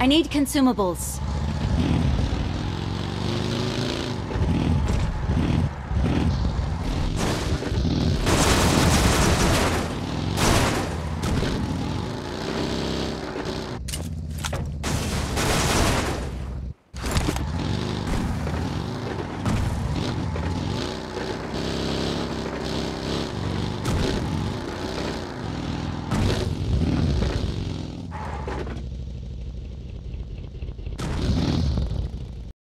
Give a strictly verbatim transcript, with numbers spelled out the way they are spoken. I need consumables.